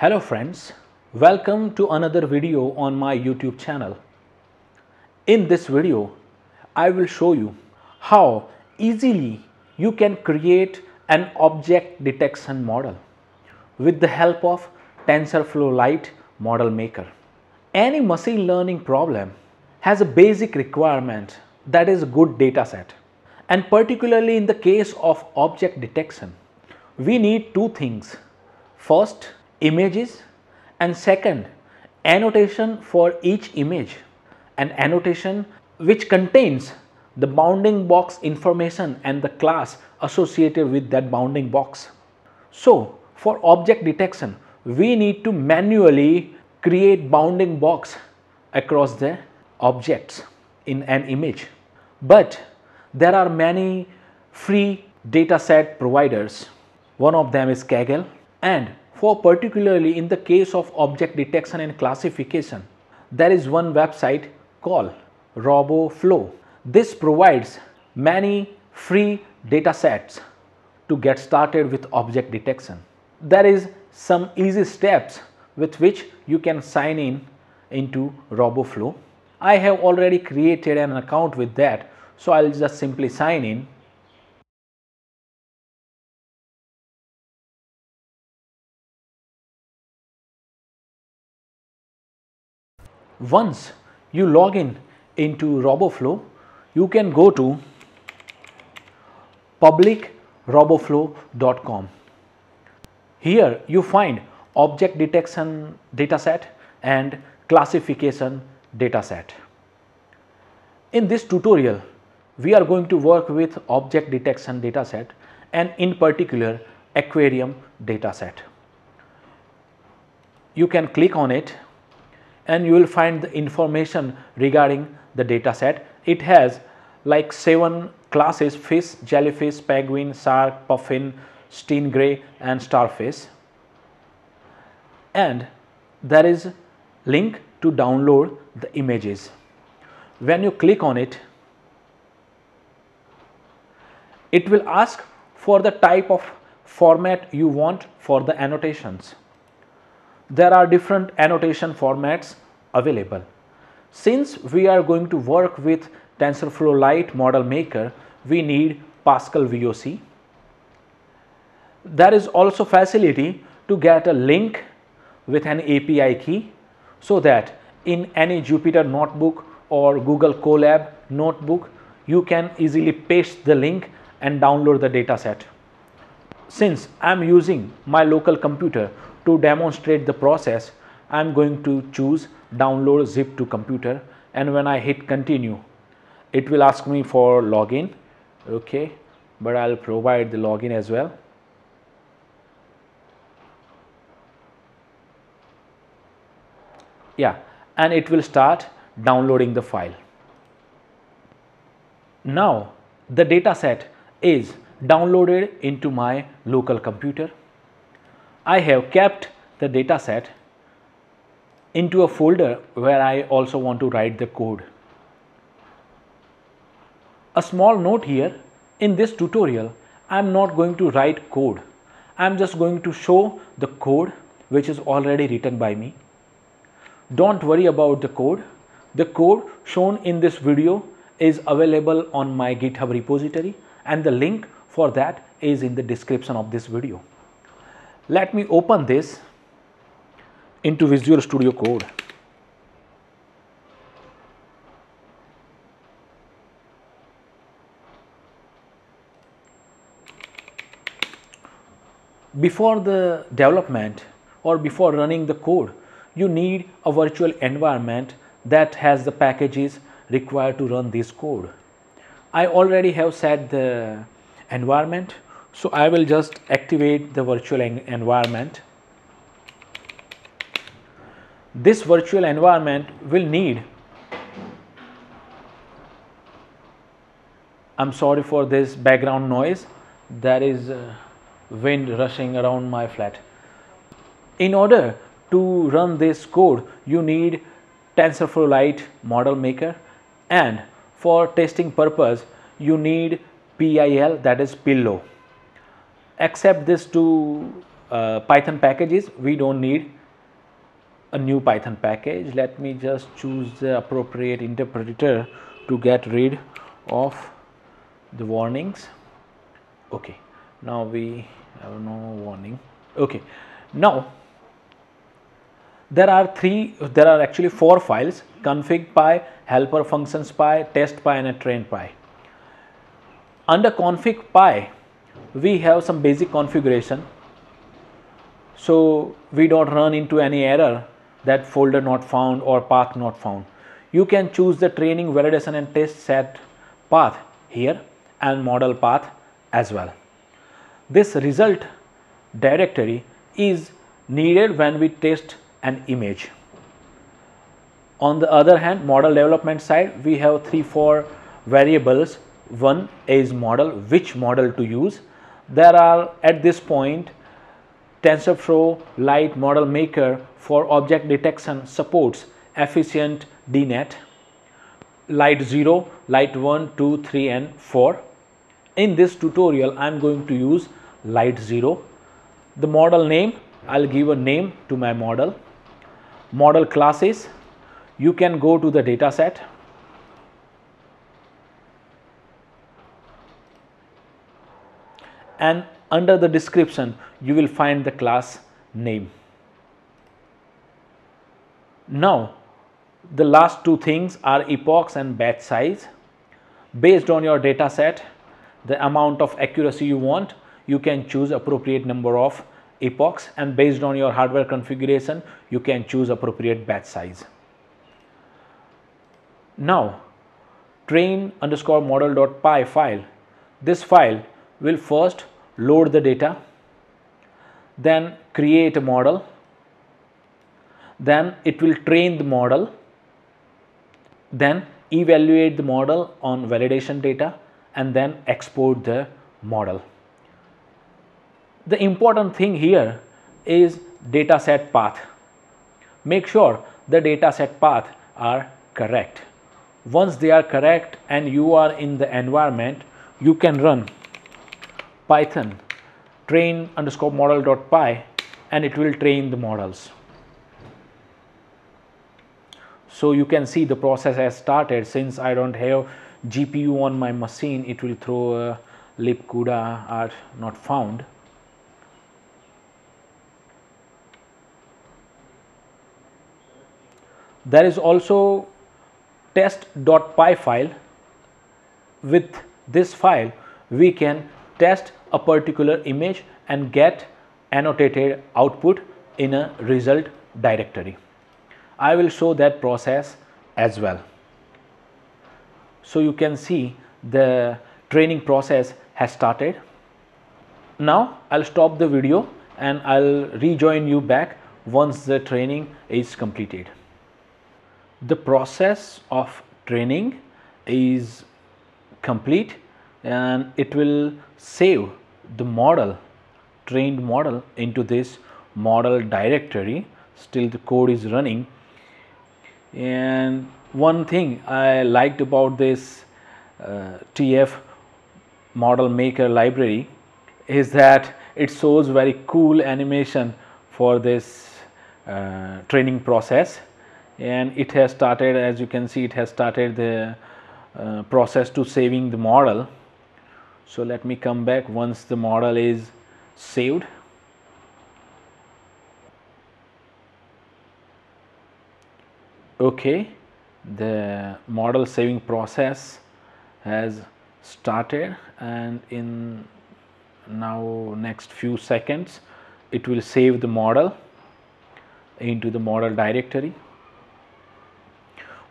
Hello friends, welcome to another video on my YouTube channel. In this video, I will show you how easily you can create an object detection model with the help of TensorFlow Lite Model Maker. Any machine learning problem has a basic requirement, that is a good data set. And particularly in the case of object detection, we need two things. First, images, and second, annotation for each image, an annotation which contains the bounding box information and the class associated with that bounding box. So for object detection, we need to manually create bounding box across the objects in an image. But there are many free dataset providers. One of them is Kaggle, and for particularly in the case of object detection and classification, there is one website called Roboflow. This provides many free datasets to get started with object detection. There is some easy steps with which you can sign in into Roboflow. I have already created an account with that, so I'll just simply sign in. Once you log in into Roboflow, you can go to public.roboflow.com. Here you find object detection dataset and classification dataset. In this tutorial, we are going to work with object detection dataset and in particular aquarium dataset. You can click on it and you will find the information regarding the dataset. It has like 7 classes: fish, jellyfish, penguin, shark, puffin, stingray and starfish. And there is link to download the images. When you click on it, it will ask for the type of format you want for the annotations. There are different annotation formats available. Since we are going to work with TensorFlow Lite Model Maker, we need Pascal VOC. There is also facility to get a link with an API key so that in any Jupyter Notebook or Google Colab notebook, you can easily paste the link and download the dataset. Since I am using my local computer to demonstrate the process, I am going to choose download zip to computer, and when I hit continue, it will ask me for login. Okay, but I'll provide the login as well. Yeah, and it will start downloading the file. Now the dataset is downloaded into my local computer. I have kept the dataset into a folder where I also want to write the code. A small note here, in this tutorial I am not going to write code. I am just going to show the code which is already written by me. Don't worry about the code. The code shown in this video is available on my GitHub repository, and the link for that is in the description of this video. Let me open this into Visual Studio Code. Before the development or before running the code, you need a virtual environment that has the packages required to run this code. I already have set the environment, so I will just activate the virtual environment. This virtual environment will need, I'm sorry for this background noise, there is wind rushing around my flat. In order to run this code, you need TensorFlow Lite Model Maker, and for testing purpose you need PIL, that is Pillow. Accept this to Python packages, we don't need a new Python package. Let me just choose the appropriate interpreter to get rid of the warnings. Okay, now we have no warning. Okay, now there are actually 4 files: config.py, helper functions.py, test.py and a train.py. Under config.py we have some basic configuration, so we don't run into any error that folder not found or path not found. You can choose the training, validation and test set path here and model path as well. This result directory is needed when we test an image. On the other hand, model development side, we have 3-4 variables. One is model, which model to use. There are at this point TensorFlow Lite Model Maker for object detection supports EfficientNet, Lite 0, Lite 1, 2, 3 and 4. In this tutorial I am going to use Lite 0. The model name, I will give a name to my model. Model classes, you can go to the dataset. And under the description you will find the class name. Now the last 2 things are epochs and batch size. Based on your dataset, the amount of accuracy you want, you can choose appropriate number of epochs, and based on your hardware configuration you can choose appropriate batch size. Now train_model.py file, this file will first load the data, then create a model, then it will train the model, then evaluate the model on validation data and then export the model. The important thing here is dataset path. Make sure the dataset path are correct. Once they are correct and you are in the environment, you can run Python train_model.py and it will train the models. So you can see the process has started. Since I don't have GPU on my machine, it will throw a libcuda are not found. There is also test.py file. With this file we can test a particular image and get annotated output in a result directory. I will show that process as well. So you can see the training process has started. Now I'll stop the video and I'll rejoin you back once the training is completed. The process of training is complete and it will save the model, trained model, into this model directory. Still the code is running. And one thing I liked about this TF Model Maker library is that it shows very cool animation for this training process, and it has started. As you can see, it has started the process to saving the model. So let me come back once the model is saved. Okay, the model saving process has started, and in now next few seconds it will save the model into the model directory.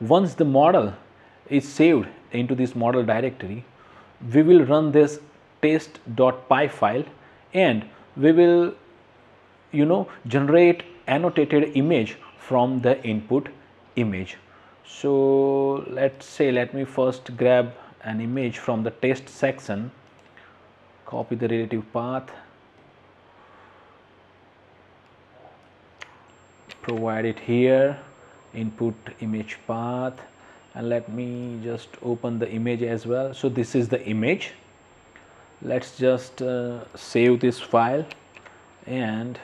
Once the model is saved into this model directory, we will run this test.py file and we will, generate annotated image from the input image. So let's say, let me first grab an image from the test section, copy the relative path, provide it here, input image path, and let me just open the image as well. So this is the image. Let's just save this file and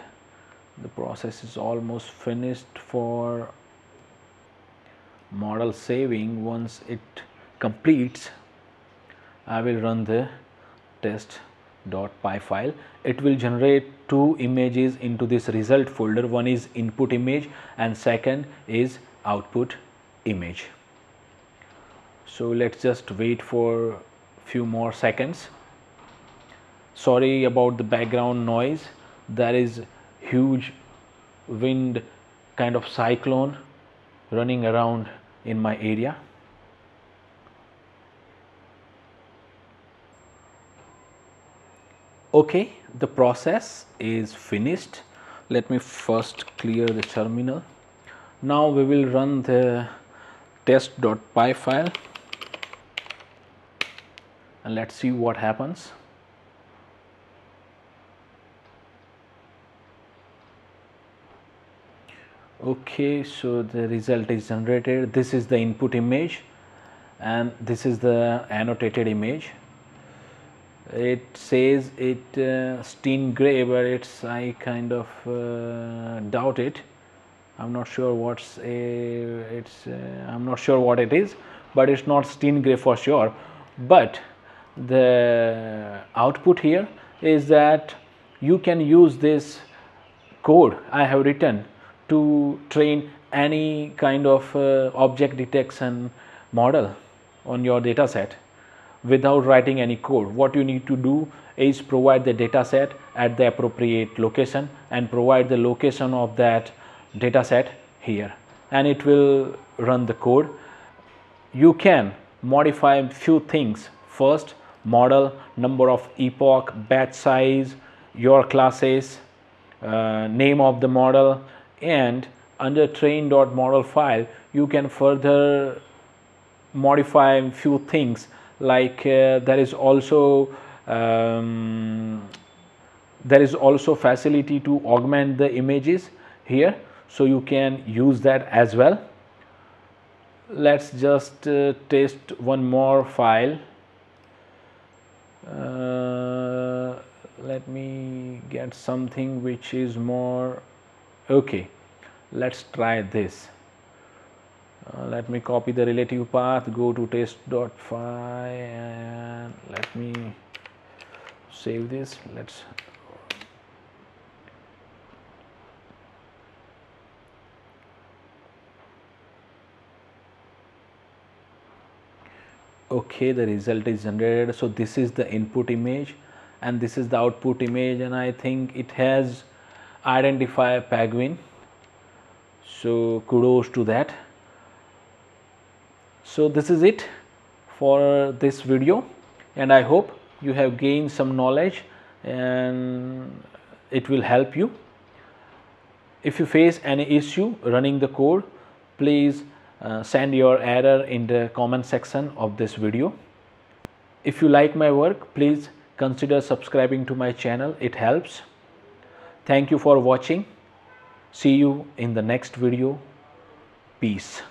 the process is almost finished for model saving. Once it completes, I will run the test.py file. It will generate two images into this result folder. One is input image and second is output image. So let's just wait for few more seconds. Sorry about the background noise. There is huge wind, kind of cyclone running around in my area. Okay, the process is finished. Let me first clear the terminal. Now we will run the test.py file and let's see what happens. Okay, so the result is generated. This is the input image and this is the annotated image. It says it stain gray, but it's, I kind of doubt it. I'm not sure what's I'm not sure what it is, but it's not stain gray for sure. But the output here is that you can use this code I have written to train any kind of object detection model on your data set without writing any code. What you need to do is provide the data set at the appropriate location and provide the location of that data set here, and it will run the code. You can modify few things: first, model, number of epoch, batch size, your classes, name of the model, and under train.model file you can further modify few things like there is also facility to augment the images here, so you can use that as well. Let's just test one more file. Let me get something which is more okay. Let's try this. Let me copy the relative path, go to test.py and let me save this. Let's okay, the result is generated. So this is the input image and this is the output image, and I think it has identified penguin, so kudos to that. So this is it for this video, and I hope you have gained some knowledge and it will help you. If you face any issue running the code, please send your error in the comment section of this video. If you like my work, please consider subscribing to my channel, it helps. Thank you for watching. See you in the next video. Peace.